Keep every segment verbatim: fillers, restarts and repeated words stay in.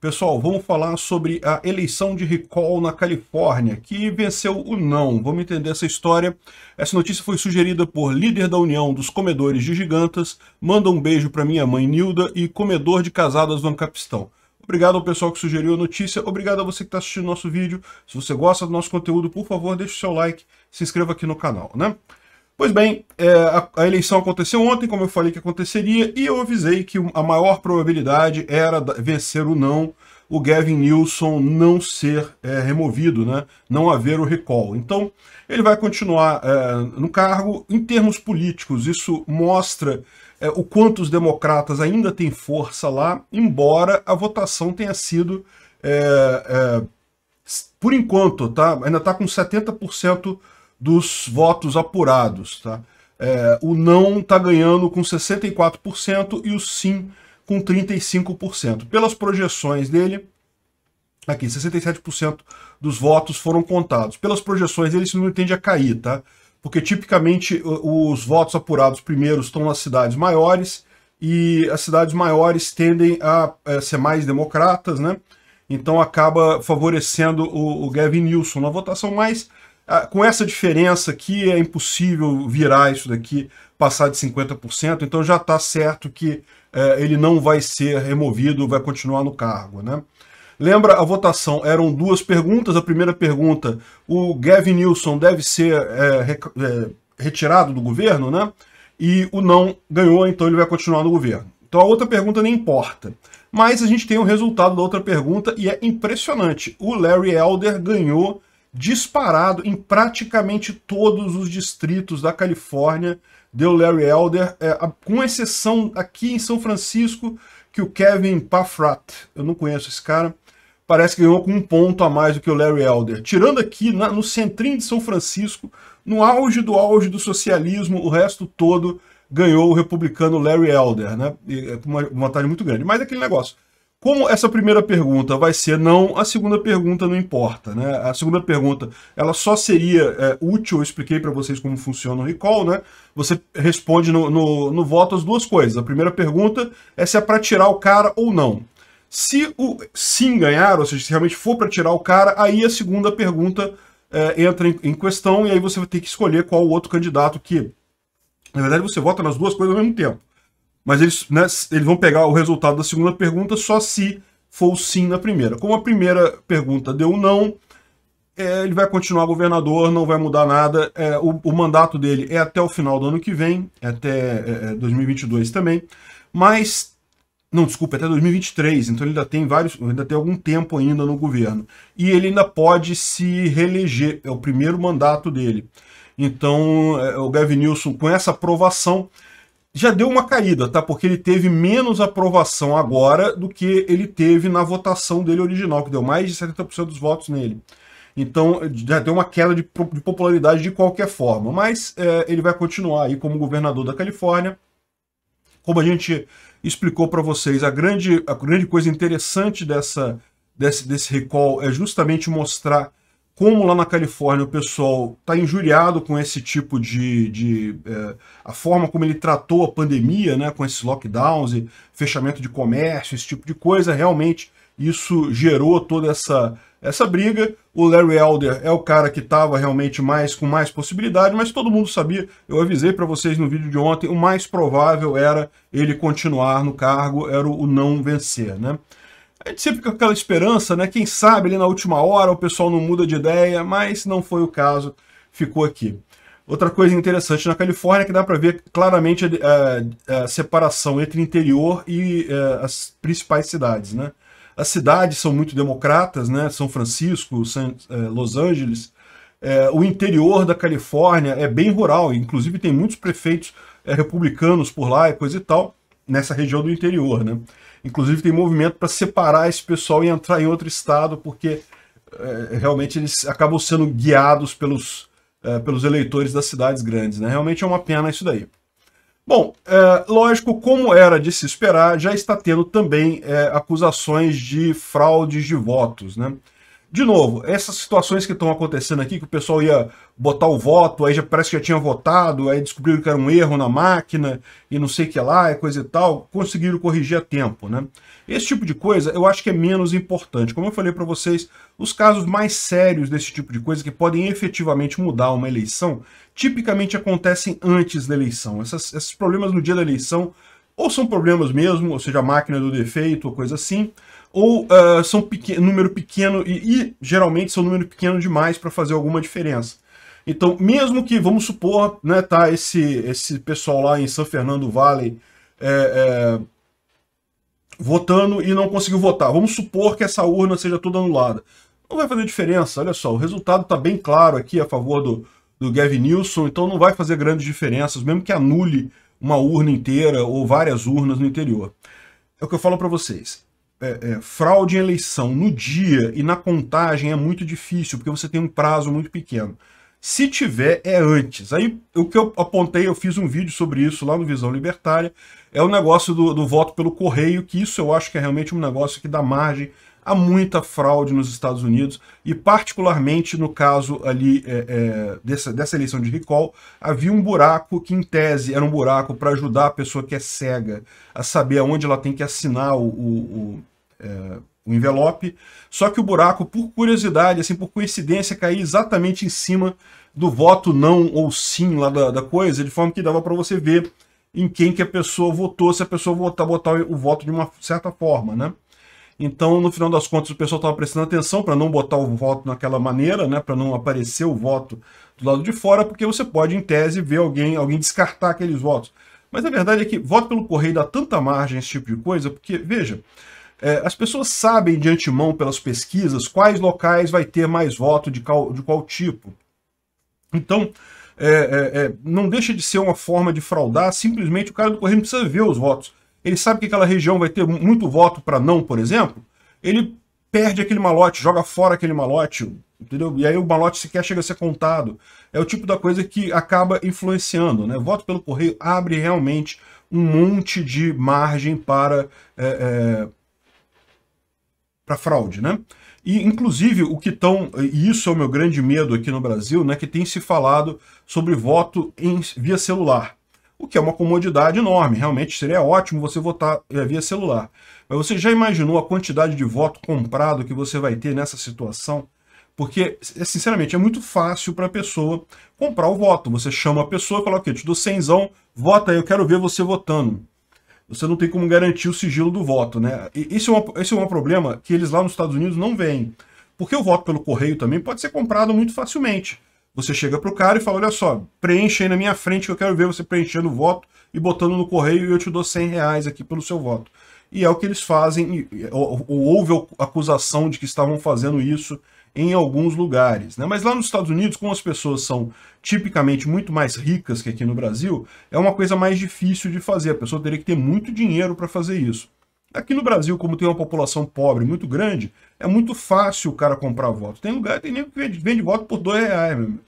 Pessoal, vamos falar sobre a eleição de recall na Califórnia, que venceu o não. Vamos entender essa história. Essa notícia foi sugerida por líder da União dos Comedores de Gigantas, manda um beijo para minha mãe Nilda e comedor de casadas do Ancapistão. Obrigado ao pessoal que sugeriu a notícia, obrigado a você que está assistindo nosso vídeo. Se você gosta do nosso conteúdo, por favor, deixe o seu like, se inscreva aqui no canal, né? Pois bem, é, a, a eleição aconteceu ontem, como eu falei que aconteceria, e eu avisei que a maior probabilidade era vencer o não, o Gavin Newsom não ser é, removido, né? Não haver o recall. Então, ele vai continuar é, no cargo. Em termos políticos, isso mostra é, o quanto os democratas ainda têm força lá, embora a votação tenha sido... É, é, por enquanto, tá? Ainda está com setenta por cento dos votos apurados, tá? É, o não está ganhando com sessenta e quatro por cento e o sim com trinta e cinco por cento. Pelas projeções dele, aqui, sessenta e sete por cento dos votos foram contados. Pelas projeções dele, isso não tende a cair, tá? Porque, tipicamente, os votos apurados primeiros estão nas cidades maiores e as cidades maiores tendem a, a ser mais democratas, né? Então, acaba favorecendo o, o Gavin Newsom na votação, mas... com essa diferença aqui, é impossível virar isso daqui, passar de cinquenta por cento, então já está certo que é, ele não vai ser removido, vai continuar no cargo, né? Lembra, a votação eram duas perguntas. A primeira pergunta, o Gavin Newsom deve ser é, re, é, retirado do governo, né? E o não ganhou, então ele vai continuar no governo. Então a outra pergunta nem importa. Mas a gente tem o resultado da outra pergunta e é impressionante. O Larry Elder ganhou disparado em praticamente todos os distritos da Califórnia, deu Larry Elder, é, com exceção aqui em São Francisco, que o Kevin Paffrath, eu não conheço esse cara, parece que ganhou com um ponto a mais do que o Larry Elder. Tirando aqui na, no centrinho de São Francisco, no auge do auge do socialismo, o resto todo ganhou o republicano Larry Elder, né? E, com uma vantagem muito grande. Mas é aquele negócio. Como essa primeira pergunta vai ser não, a segunda pergunta não importa, né? A segunda pergunta, ela só seria é, útil, eu expliquei para vocês como funciona o recall, né? Você responde no, no, no voto as duas coisas. A primeira pergunta é se é para tirar o cara ou não. Se o sim ganhar, ou seja, se realmente for para tirar o cara, aí a segunda pergunta é, entra em, em questão e aí você vai ter que escolher qual o outro candidato que... Na verdade, você vota nas duas coisas ao mesmo tempo. Mas eles, né, eles vão pegar o resultado da segunda pergunta só se for o sim na primeira. Como a primeira pergunta deu um não, é, ele vai continuar governador, não vai mudar nada. É, o, o mandato dele é até o final do ano que vem, até é, dois mil e vinte e dois também. Mas, não, desculpa, até dois mil e vinte e três. Então ele ainda tem, vários, ainda tem algum tempo ainda no governo. E ele ainda pode se reeleger, é o primeiro mandato dele. Então é, o Gavin Newsom, com essa aprovação... já deu uma caída, tá? Porque ele teve menos aprovação agora do que ele teve na votação dele original, que deu mais de setenta por cento dos votos nele. Então, já deu uma queda de popularidade de qualquer forma. Mas é, ele vai continuar aí como governador da Califórnia. Como a gente explicou para vocês, a grande, a grande coisa interessante dessa, desse, desse recall é justamente mostrar como lá na Califórnia o pessoal está injuriado com esse tipo de... de é, a forma como ele tratou a pandemia, né, com esses lockdowns e fechamento de comércio, esse tipo de coisa, realmente isso gerou toda essa, essa briga. O Larry Elder é o cara que estava realmente mais, com mais possibilidade, mas todo mundo sabia, eu avisei para vocês no vídeo de ontem, o mais provável era ele continuar no cargo, era o não vencer, né? A gente sempre fica com aquela esperança, né? Quem sabe ali na última hora o pessoal não muda de ideia, mas não foi o caso, ficou aqui. Outra coisa interessante na Califórnia é que dá para ver claramente a, a, a separação entre interior e a, as principais cidades, né? As cidades são muito democratas, né? São Francisco, San, eh, Los Angeles. Eh, o interior da Califórnia é bem rural, inclusive tem muitos prefeitos eh, republicanos por lá e coisa e tal, nessa região do interior, né? Inclusive tem movimento para separar esse pessoal e entrar em outro estado, porque é, realmente eles acabam sendo guiados pelos, é, pelos eleitores das cidades grandes, né? Realmente é uma pena isso daí. Bom, é, lógico, como era de se esperar, já está tendo também é, acusações de fraudes de votos, né? De novo, essas situações que estão acontecendo aqui, que o pessoal ia botar o voto, aí já parece que já tinha votado, aí descobriram que era um erro na máquina, e não sei o que lá, e coisa e tal, conseguiram corrigir a tempo, né? Esse tipo de coisa eu acho que é menos importante. Como eu falei para vocês, os casos mais sérios desse tipo de coisa, que podem efetivamente mudar uma eleição, tipicamente acontecem antes da eleição. Essas, esses problemas no dia da eleição, ou são problemas mesmo, ou seja, a máquina do defeito, ou coisa assim, ou uh, são pequ número pequeno, e, e geralmente são número pequeno demais para fazer alguma diferença. Então, mesmo que, vamos supor, né, tá, esse, esse pessoal lá em San Fernando Valley é, é, votando e não conseguiu votar, vamos supor que essa urna seja toda anulada. Não vai fazer diferença, olha só, o resultado está bem claro aqui a favor do, do Gavin Newsom, então não vai fazer grandes diferenças, mesmo que anule uma urna inteira ou várias urnas no interior. É o que eu falo para vocês. É, é, fraude em eleição no dia e na contagem é muito difícil, porque você tem um prazo muito pequeno. Se tiver, é antes. Aí, o que eu apontei, eu fiz um vídeo sobre isso lá no Visão Libertária, é o negócio do, do voto pelo correio, que isso eu acho que é realmente um negócio que dá margem a muita fraude nos Estados Unidos, e particularmente no caso ali é, é, dessa, dessa eleição de recall, havia um buraco que em tese era um buraco para ajudar a pessoa que é cega a saber aonde ela tem que assinar o... o, o É, o envelope, só que o buraco, por curiosidade, assim, por coincidência, caía exatamente em cima do voto não ou sim lá da, da coisa, de forma que dava para você ver em quem que a pessoa votou, se a pessoa votar, botar o voto de uma certa forma, né? Então, no final das contas, o pessoal estava prestando atenção para não botar o voto naquela maneira, né? Para não aparecer o voto do lado de fora, porque você pode, em tese, ver alguém, alguém descartar aqueles votos. Mas a verdade é que voto pelo correio dá tanta margem a esse tipo de coisa, porque, veja, as pessoas sabem de antemão pelas pesquisas quais locais vai ter mais voto de qual, de qual tipo. Então, é, é, não deixa de ser uma forma de fraudar, simplesmente o cara do correio não precisa ver os votos. Ele sabe que aquela região vai ter muito voto para não, por exemplo, ele perde aquele malote, joga fora aquele malote, entendeu? E aí o malote sequer chega a ser contado. É o tipo da coisa que acaba influenciando, né? Voto pelo correio abre realmente um monte de margem para... É, é, para fraude, né? E, inclusive, o que estão... E isso é o meu grande medo aqui no Brasil, né? Que tem se falado sobre voto em, via celular. O que é uma comodidade enorme. Realmente seria ótimo você votar via celular. Mas você já imaginou a quantidade de voto comprado que você vai ter nessa situação? Porque, sinceramente, é muito fácil para a pessoa comprar o voto. Você chama a pessoa e fala, ok, te dou cenzão, vota aí, eu quero ver você votando. Você não tem como garantir o sigilo do voto, né? E esse é, uma, esse é um problema que eles lá nos Estados Unidos não veem. Porque o voto pelo correio também pode ser comprado muito facilmente. Você chega para o cara e fala, olha só, preenche aí na minha frente que eu quero ver você preenchendo o voto e botando no correio e eu te dou cem reais aqui pelo seu voto. E é o que eles fazem, ou, ou houve acusação de que estavam fazendo isso em alguns lugares, né? Mas lá nos Estados Unidos, como as pessoas são tipicamente muito mais ricas que aqui no Brasil, é uma coisa mais difícil de fazer, a pessoa teria que ter muito dinheiro para fazer isso. Aqui no Brasil, como tem uma população pobre muito grande, é muito fácil o cara comprar voto. Tem lugar, tem nem que vende, vende voto por dois reais, meu amigo.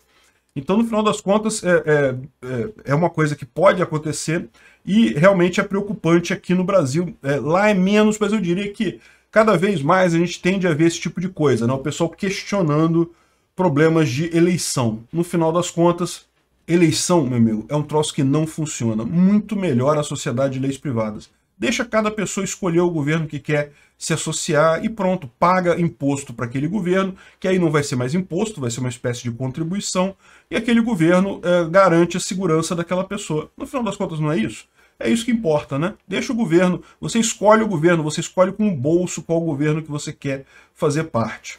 Então, no final das contas, é, é, é uma coisa que pode acontecer e realmente é preocupante aqui no Brasil. É, lá é menos, mas eu diria que cada vez mais a gente tende a ver esse tipo de coisa, né? O pessoal questionando problemas de eleição. No final das contas, eleição, meu amigo, é um troço que não funciona. Muito melhor a sociedade de leis privadas. Deixa cada pessoa escolher o governo que quer se associar e pronto, paga imposto para aquele governo, que aí não vai ser mais imposto, vai ser uma espécie de contribuição, e aquele governo eh, garante a segurança daquela pessoa. No final das contas, não é isso? É isso que importa, né? Deixa o governo, você escolhe o governo, você escolhe com o bolso qual governo que você quer fazer parte.